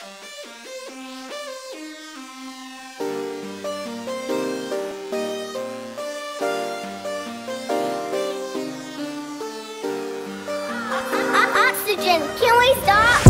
Oxygen, can we stop?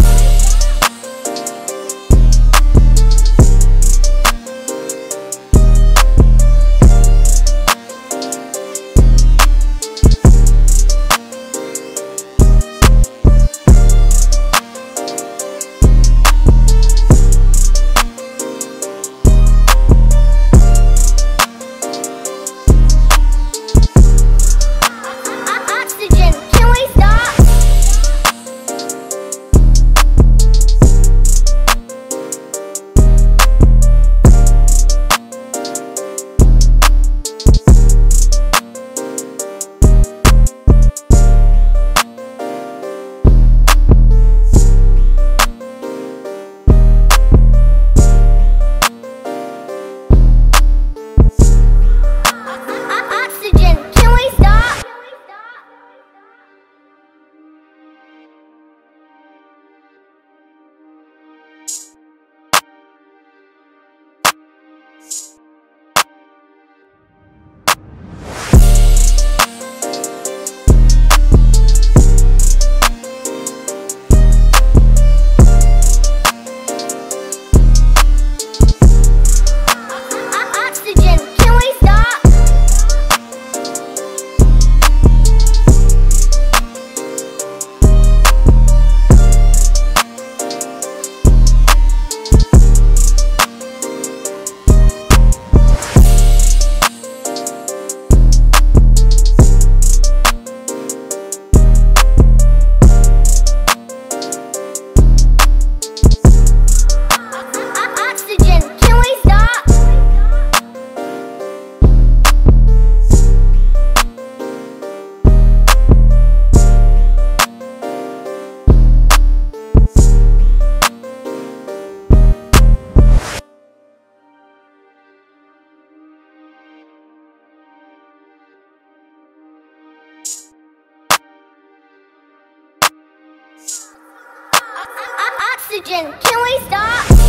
Oxygen, can we stop?